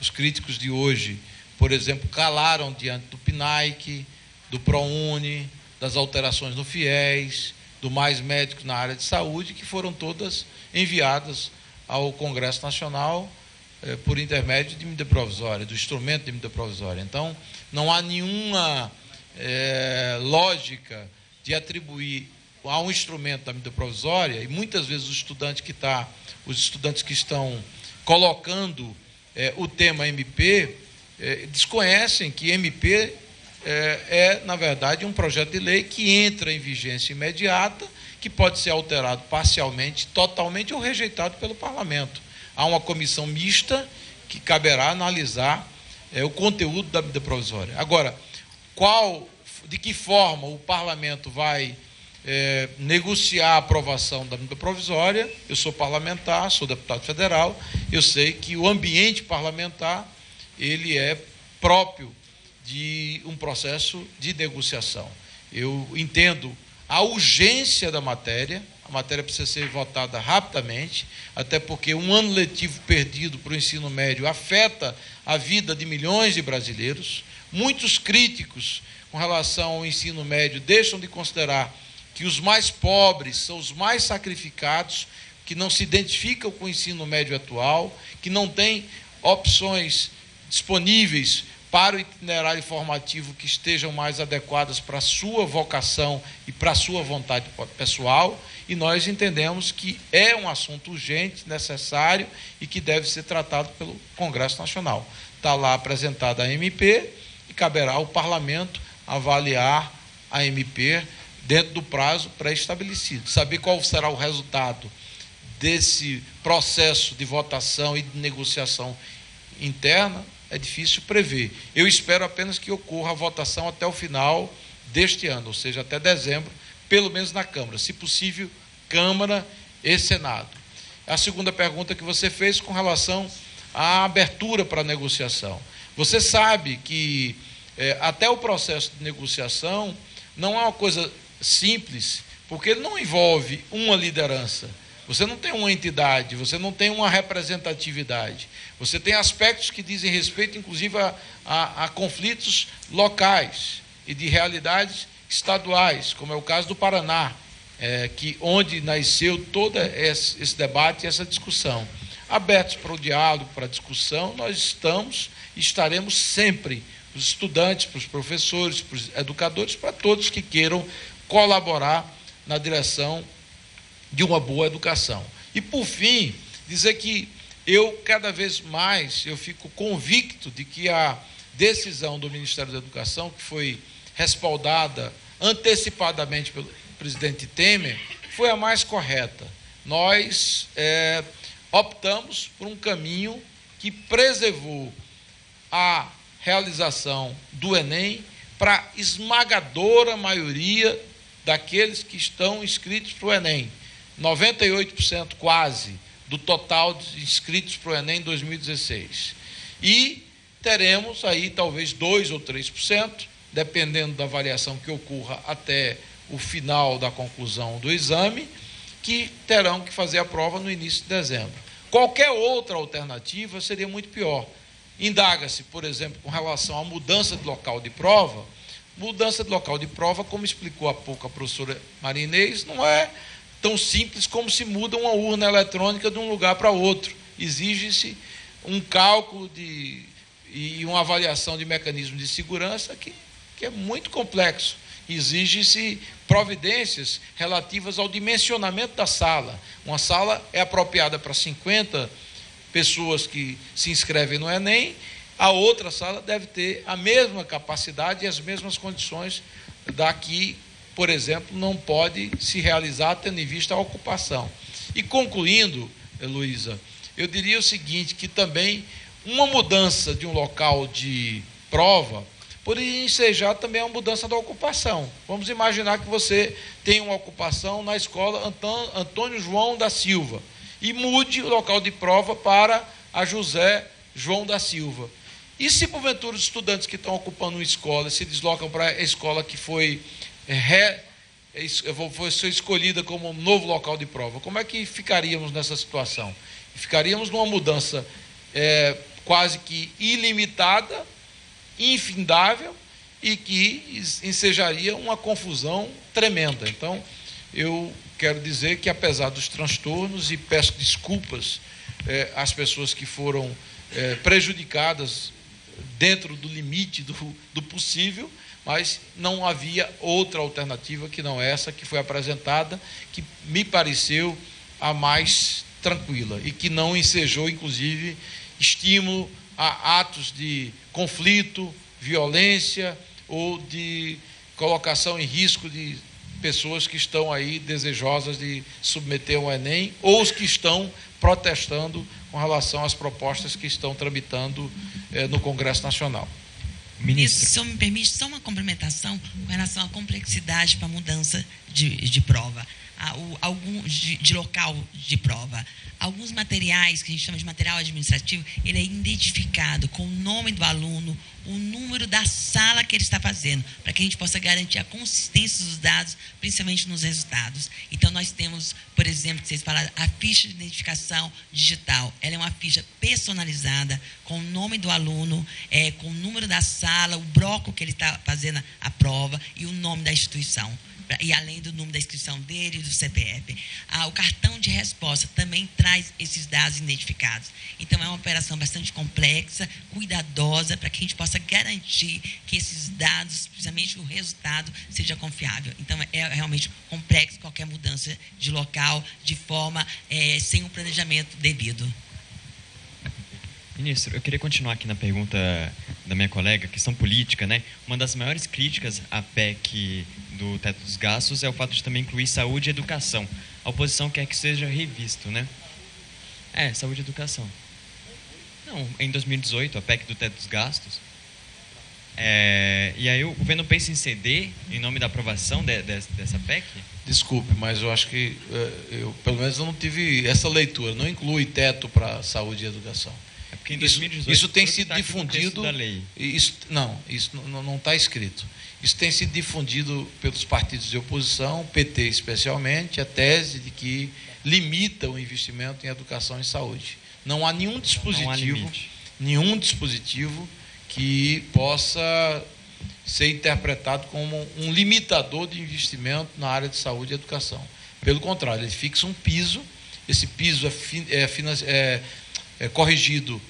Os críticos de hoje, por exemplo, calaram diante do PNAEC, do ProUni, das alterações no FIES, do Mais Médicos na área de saúde, que foram todas enviadas ao Congresso Nacional eh, por intermédio de medida provisória, do instrumento de medida provisória. Então, não há nenhuma eh, lógica de atribuir a um instrumento da medida provisória, e muitas vezes o estudante que tá, os estudantes que estão colocando eh, o tema M P eh, desconhecem que M P é, é, na verdade, um projeto de lei que entra em vigência imediata, que pode ser alterado parcialmente, totalmente ou rejeitado pelo parlamento. Há uma comissão mista que caberá analisar é, o conteúdo da medida provisória. Agora, qual... de que forma o parlamento vai é, negociar a aprovação da medida provisória. Eu sou parlamentar, sou deputado federal, eu sei que o ambiente parlamentar ele é próprio de um processo de negociação. Eu entendo a urgência da matéria, a matéria precisa ser votada rapidamente, até porque um ano letivo perdido para o ensino médio afeta a vida de milhões de brasileiros. Muitos críticos com relação ao ensino médio deixam de considerar que os mais pobres são os mais sacrificados, que não se identificam com o ensino médio atual, que não têm opções disponíveis para o itinerário formativo que estejam mais adequadas para a sua vocação e para a sua vontade pessoal, e nós entendemos que é um assunto urgente, necessário e que deve ser tratado pelo Congresso Nacional. Está lá apresentada a M P e caberá ao parlamento avaliar a M P dentro do prazo pré-estabelecido. Saber qual será o resultado desse processo de votação e de negociação interna é difícil prever. Eu espero apenas que ocorra a votação até o final deste ano, ou seja, até dezembro, pelo menos na Câmara, se possível, Câmara e Senado. A segunda pergunta que você fez com relação à abertura para a negociação. Você sabe que É, até o processo de negociação não é uma coisa simples, porque ele não envolve uma liderança. Você não tem uma entidade, você não tem uma representatividade. Você tem aspectos que dizem respeito, inclusive, a, a, a conflitos locais e de realidades estaduais, como é o caso do Paraná, é, que, onde nasceu todo esse, esse debate e essa discussão. Abertos para o diálogo, para a discussão, nós estamos e estaremos sempre, para os estudantes, para os professores, para os educadores, para todos que queiram colaborar na direção de uma boa educação. E, por fim, dizer que eu, cada vez mais, eu fico convicto de que a decisão do Ministério da Educação, que foi respaldada antecipadamente pelo presidente Temer, foi a mais correta. Nós é, optamos por um caminho que preservou a realização do Enem para a esmagadora maioria daqueles que estão inscritos para o Enem. noventa e oito por cento quase do total de inscritos para o Enem em dois mil e dezesseis. E teremos aí talvez dois ou três por cento, dependendo da avaliação que ocorra até o final da conclusão do exame, que terão que fazer a prova no início de dezembro. Qualquer outra alternativa seria muito pior. Indaga-se, por exemplo, com relação à mudança de local de prova. Mudança de local de prova, como explicou há pouco a professora Maria Inês, não é tão simples como se muda uma urna eletrônica de um lugar para outro. Exige-se um cálculo de, e uma avaliação de mecanismos de segurança que, que é muito complexo. Exige-se providências relativas ao dimensionamento da sala. Uma sala é apropriada para cinquenta pessoas que se inscrevem no Enem, a outra sala deve ter a mesma capacidade e as mesmas condições da que por exemplo, não pode se realizar tendo em vista a ocupação. E concluindo, Luísa, eu diria o seguinte, que também uma mudança de um local de prova poderia ensejar também a mudança da ocupação. Vamos imaginar que você tem uma ocupação na escola Antônio João da Silva e mude o local de prova para a José João da Silva. E se, porventura, os estudantes que estão ocupando uma escola se deslocam para a escola que foi, re, foi escolhida como um novo local de prova, como é que ficaríamos nessa situação? Ficaríamos numa mudança é, quase que ilimitada, infindável, e que ensejaria uma confusão tremenda. Então, eu quero dizer que, apesar dos transtornos, e peço desculpas é, às pessoas que foram é, prejudicadas dentro do limite do, do possível, mas não havia outra alternativa que não essa que foi apresentada, que me pareceu a mais tranquila e que não ensejou, inclusive, estímulo a atos de conflito, violência ou de colocação em risco de pessoas que estão aí desejosas de submeter um Enem ou os que estão protestando com relação às propostas que estão tramitando eh, no Congresso Nacional. Ministro. Isso, se eu me permite, só uma complementação com relação à complexidade para a mudança de, de prova, a, o, algum, de, de local de prova. Alguns materiais, que a gente chama de material administrativo, ele é identificado com o nome do aluno, o número da sala que ele está fazendo, para que a gente possa garantir a consistência dos dados, principalmente nos resultados. Então, nós temos, por exemplo, que vocês falaram, a ficha de identificação digital. Ela é uma ficha personalizada, com o nome do aluno, é, com o número da sala, o bloco que ele está fazendo a prova e o nome da instituição, e além do número da inscrição dele e do C P F. Ah, o cartão de resposta também traz esses dados identificados. Então, é uma operação bastante complexa, cuidadosa, para que a gente possa garantir que esses dados, precisamente o resultado, seja confiável. Então, é realmente complexo qualquer mudança de local, de forma, é, sem um planejamento devido. Ministro, eu queria continuar aqui na pergunta da minha colega, questão política, né? Uma das maiores críticas à P E C do teto dos gastos é o fato de também incluir saúde e educação. A oposição quer que seja revisto, né? É, saúde e educação. Não, em dois mil e dezoito, a P E C do teto dos gastos. É, e aí o governo pensa em ceder em nome da aprovação de, de, dessa P E C? Desculpe, mas eu acho que, eu, pelo menos, eu não tive essa leitura. Não inclui teto para saúde e educação. É dois mil e dezoito, isso, isso tem sido difundido. Isso, não, isso não está escrito. Isso tem sido difundido pelos partidos de oposição, P T especialmente, a tese de que limita o investimento em educação e saúde. Não há nenhum dispositivo, há nenhum dispositivo que possa ser interpretado como um limitador de investimento na área de saúde e educação. Pelo contrário, ele fixa um piso, esse piso é, fi, é, é É corrigido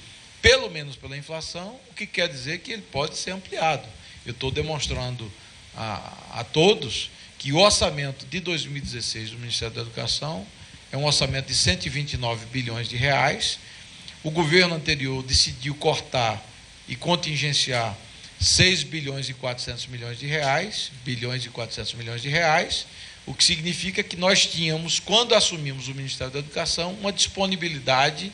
pelo menos pela inflação, o que quer dizer que ele pode ser ampliado. Eu estou demonstrando a, a todos que o orçamento de dois mil e dezesseis do Ministério da Educação é um orçamento de cento e vinte e nove bilhões de reais. O governo anterior decidiu cortar e contingenciar seis bilhões e quatrocentos milhões de reais, bilhões e quatrocentos milhões de reais, o que significa que nós tínhamos, quando assumimos o Ministério da Educação, uma disponibilidade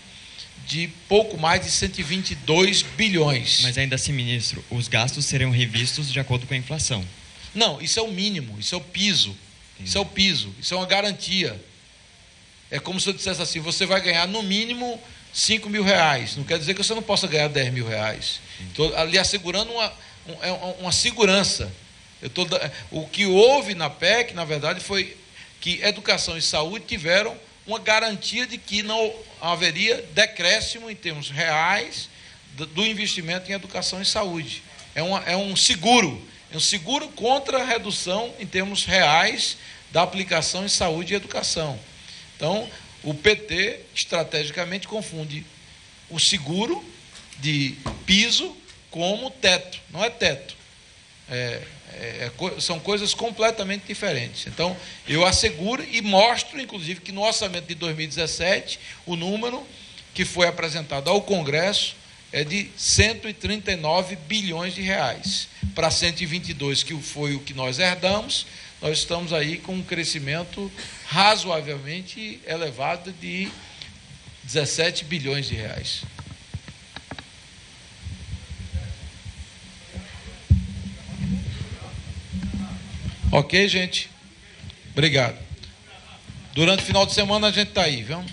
de pouco mais de cento e vinte e dois bilhões. Mas ainda assim, ministro, os gastos serão revistos de acordo com a inflação. Não, isso é o mínimo, isso é o piso. Entendi. Isso é o piso, isso é uma garantia. É como se eu dissesse assim, você vai ganhar no mínimo cinco mil reais, não quer dizer que você não possa ganhar dez mil reais. Estou lhe assegurando uma, uma segurança. Eu tô, o que houve na P E C, na verdade, foi que educação e saúde tiveram uma garantia de que não haveria decréscimo em termos reais do investimento em educação e saúde. É, uma, é um seguro, é um seguro contra a redução em termos reais da aplicação em saúde e educação. Então, o P T, estrategicamente, confunde o seguro de piso como teto, não é teto. É, é, são coisas completamente diferentes. Então, eu asseguro e mostro, inclusive, que no orçamento de dois mil e dezessete, o número que foi apresentado ao Congresso é de cento e trinta e nove bilhões de reais. Para cento e vinte e dois, que foi o que nós herdamos, nós estamos aí com um crescimento razoavelmente elevado de dezessete bilhões de reais. Ok, gente? Obrigado. Durante o final de semana a gente está aí, viu?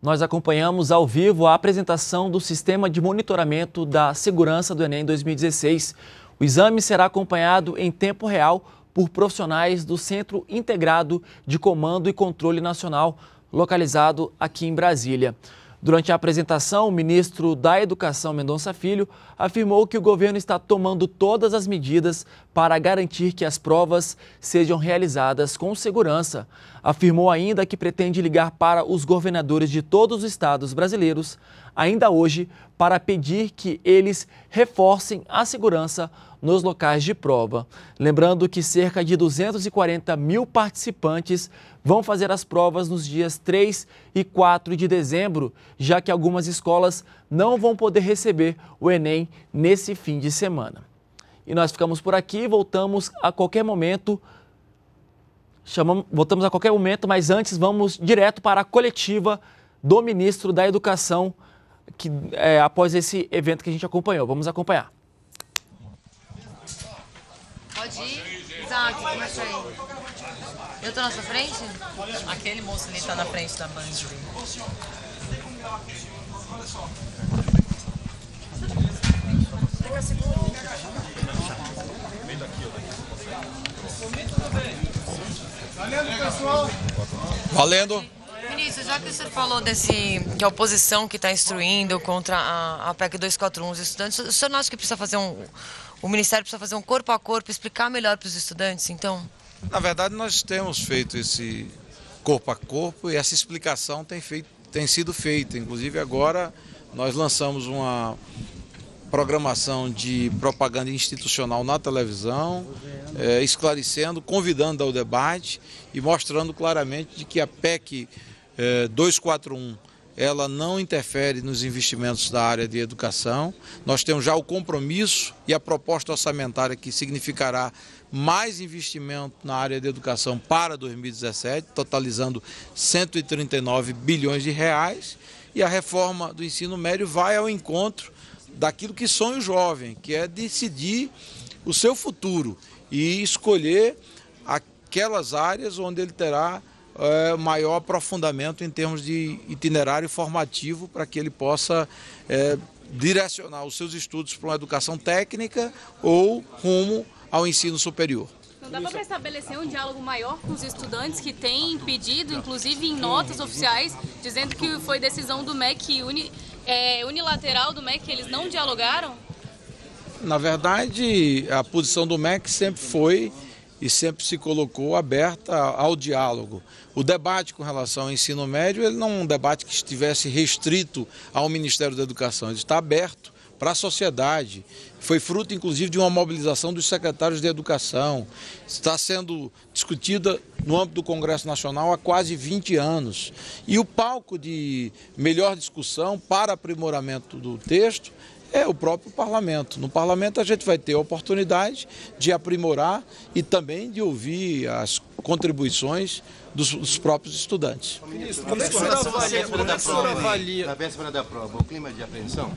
Nós acompanhamos ao vivo a apresentação do Sistema de Monitoramento da Segurança do Enem dois mil e dezesseis. O exame será acompanhado em tempo real por profissionais do Centro Integrado de Comando e Controle Nacional, localizado aqui em Brasília. Durante a apresentação, o ministro da Educação, Mendonça Filho, afirmou que o governo está tomando todas as medidas para garantir que as provas sejam realizadas com segurança. Afirmou ainda que pretende ligar para os governadores de todos os estados brasileiros, ainda hoje, para pedir que eles reforcem a segurança nos locais de prova. Lembrando que cerca de duzentos e quarenta mil participantes vão fazer as provas nos dias três e quatro de dezembro, já que algumas escolas não vão poder receber o Enem nesse fim de semana. E nós ficamos por aqui, voltamos a qualquer momento, chamamos, voltamos a qualquer momento, mas antes vamos direto para a coletiva do ministro da Educação, que, é, após esse evento que a gente acompanhou. Vamos acompanhar. Pode ir? Isaac, começa aí. Eu tô na sua frente? Aquele moço ali tá na frente da Band. Olha só. Pega a segunda. Vem daqui, ó. Valendo, pessoal. Valendo. Ministro, já que o senhor falou desse, que a oposição que está instruindo contra a, a PEC dois quatro um, os estudantes, o senhor não acha que precisa fazer um, o Ministério precisa fazer um corpo a corpo, explicar melhor para os estudantes, então? Na verdade, nós temos feito esse corpo a corpo e essa explicação tem, feito, tem sido feita. Inclusive, agora nós lançamos uma programação de propaganda institucional na televisão, é, esclarecendo, convidando ao debate e mostrando claramente de que a PEC dois quatro um, ela não interfere nos investimentos da área de educação. Nós temos já o compromisso e a proposta orçamentária que significará mais investimento na área de educação para dois mil e dezessete, totalizando cento e trinta e nove bilhões de reais. E a reforma do ensino médio vai ao encontro daquilo que sonha o jovem, que é decidir o seu futuro e escolher aquelas áreas onde ele terá É, maior aprofundamento em termos de itinerário formativo para que ele possa é, direcionar os seus estudos para uma educação técnica ou rumo ao ensino superior. Não dava para estabelecer um diálogo maior com os estudantes que têm pedido, inclusive em notas oficiais, dizendo que foi decisão do M E C, uni, é, unilateral do M E C, eles não dialogaram? Na verdade, a posição do M E C sempre foi e sempre se colocou aberta ao diálogo. O debate com relação ao ensino médio, ele não é um debate que estivesse restrito ao Ministério da Educação, ele está aberto para a sociedade. Foi fruto, inclusive, de uma mobilização dos secretários de Educação. Está sendo discutida no âmbito do Congresso Nacional há quase vinte anos. E o palco de melhor discussão para aprimoramento do texto é o próprio parlamento. No parlamento a gente vai ter a oportunidade de aprimorar e também de ouvir as contribuições dos, dos próprios estudantes. Ministro, como é que o senhor avalia, avalia na véspera da prova, o clima de apreensão?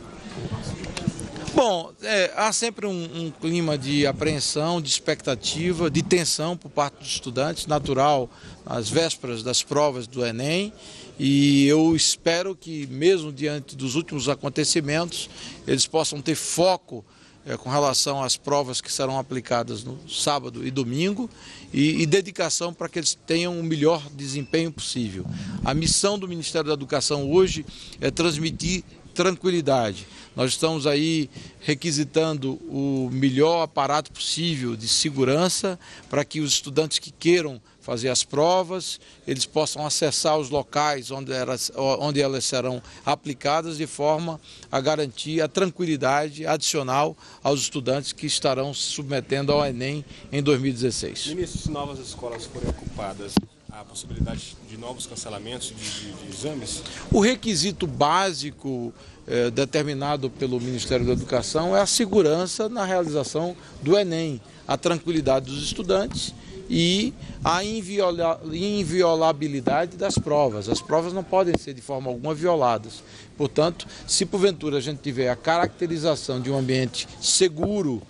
Bom, é, há sempre um, um clima de apreensão, de expectativa, de tensão por parte dos estudantes, natural, nas vésperas das provas do Enem. E eu espero que, mesmo diante dos últimos acontecimentos, eles possam ter foco é, com relação às provas que serão aplicadas no sábado e domingo e, e dedicação para que eles tenham o melhor desempenho possível. A missão do Ministério da Educação hoje é transmitir tranquilidade. Nós estamos aí requisitando o melhor aparato possível de segurança para que os estudantes que queiram fazer as provas, eles possam acessar os locais onde elas, onde elas serão aplicadas de forma a garantir a tranquilidade adicional aos estudantes que estarão se submetendo ao Enem em dois mil e dezesseis. Ministro, se novas escolas forem ocupadas, a a possibilidade de novos cancelamentos de, de, de exames? O requisito básico eh, determinado pelo Ministério da Educação é a segurança na realização do Enem, a tranquilidade dos estudantes e a inviola, inviolabilidade das provas. As provas não podem ser de forma alguma violadas. Portanto, se porventura a gente tiver a caracterização de um ambiente seguro,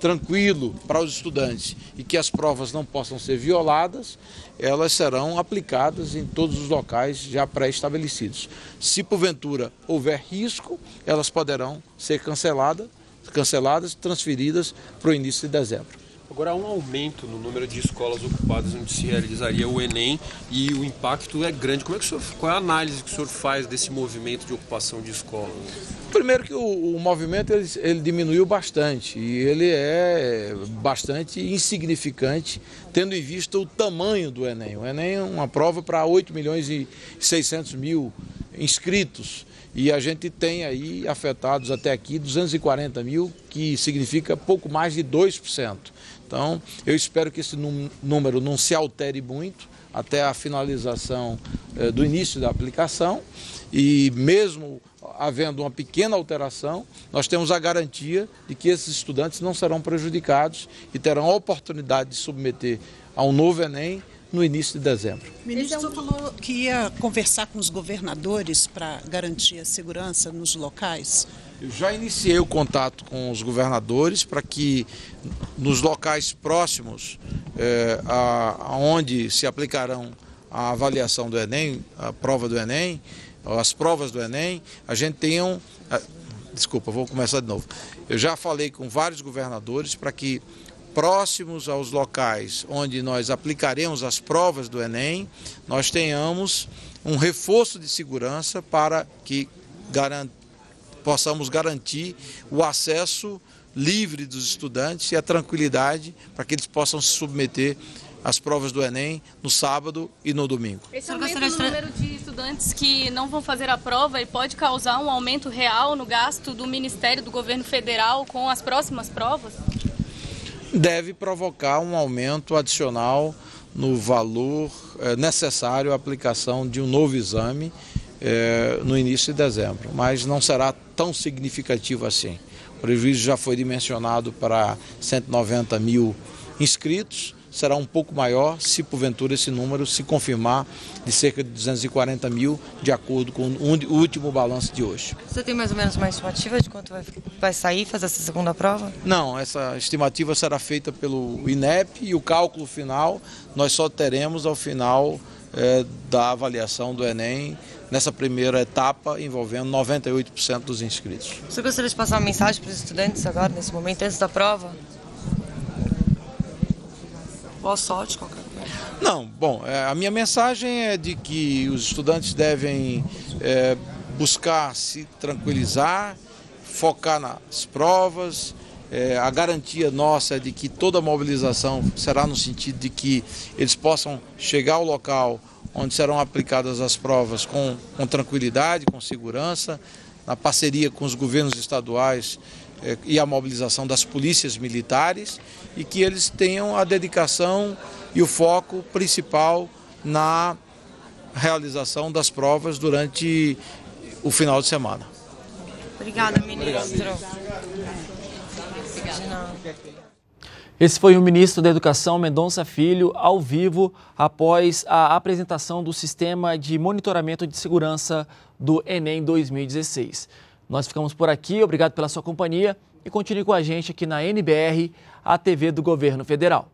tranquilo para os estudantes e que as provas não possam ser violadas, elas serão aplicadas em todos os locais já pré-estabelecidos. Se porventura houver risco, elas poderão ser canceladas, canceladas, transferidas para o início de dezembro. Agora, há um aumento no número de escolas ocupadas onde se realizaria o Enem e o impacto é grande. Como é que o senhor, qual é a análise que o senhor faz desse movimento de ocupação de escolas? Primeiro que o, o movimento ele, ele diminuiu bastante e ele é bastante insignificante, tendo em vista o tamanho do Enem. O Enem é uma prova para oito milhões e seiscentos mil inscritos. E a gente tem aí afetados até aqui duzentos e quarenta mil, que significa pouco mais de dois por cento. Então, eu espero que esse número não se altere muito até a finalização eh, do início da aplicação. E mesmo havendo uma pequena alteração, nós temos a garantia de que esses estudantes não serão prejudicados e terão a oportunidade de submeter a um novo Enem no início de dezembro. O ministro falou que ia conversar com os governadores para garantir a segurança nos locais. Eu já iniciei o contato com os governadores para que nos locais próximos, é, a, a onde se aplicarão a avaliação do Enem, a prova do Enem, as provas do Enem, a gente tenha... Desculpa, vou começar de novo. Eu já falei com vários governadores para que próximos aos locais onde nós aplicaremos as provas do Enem, nós tenhamos um reforço de segurança para que garant... possamos garantir o acesso livre dos estudantes e a tranquilidade para que eles possam se submeter às provas do Enem no sábado e no domingo. Esse aumento do número de estudantes que não vão fazer a prova e pode causar um aumento real no gasto do Ministério do Governo Federal com as próximas provas? Deve provocar um aumento adicional no valor necessário à aplicação de um novo exame eh, no início de dezembro, mas não será tão significativo assim. O prejuízo já foi dimensionado para cento e noventa mil inscritos, será um pouco maior se porventura esse número se confirmar de cerca de duzentos e quarenta mil, de acordo com o último balanço de hoje. Você tem mais ou menos uma estimativa de quanto vai, vai sair fazer essa segunda prova? Não, essa estimativa será feita pelo Inep e o cálculo final nós só teremos ao final eh, da avaliação do Enem, nessa primeira etapa envolvendo noventa e oito por cento dos inscritos. Você gostaria de passar uma mensagem para os estudantes agora, nesse momento, antes da prova? Boa sorte, qualquer coisa. Não, bom, a minha mensagem é de que os estudantes devem é, buscar se tranquilizar, focar nas provas. É, a garantia nossa é de que toda a mobilização será no sentido de que eles possam chegar ao local onde serão aplicadas as provas com, com tranquilidade, com segurança, na parceria com os governos estaduais e a mobilização das polícias militares, e que eles tenham a dedicação e o foco principal na realização das provas durante o final de semana. Obrigada, ministro. Esse foi o ministro da Educação, Mendonça Filho, ao vivo, após a apresentação do Sistema de Monitoramento de Segurança do Enem dois mil e dezesseis. Nós ficamos por aqui, obrigado pela sua companhia e continue com a gente aqui na N B R, a T V do Governo Federal.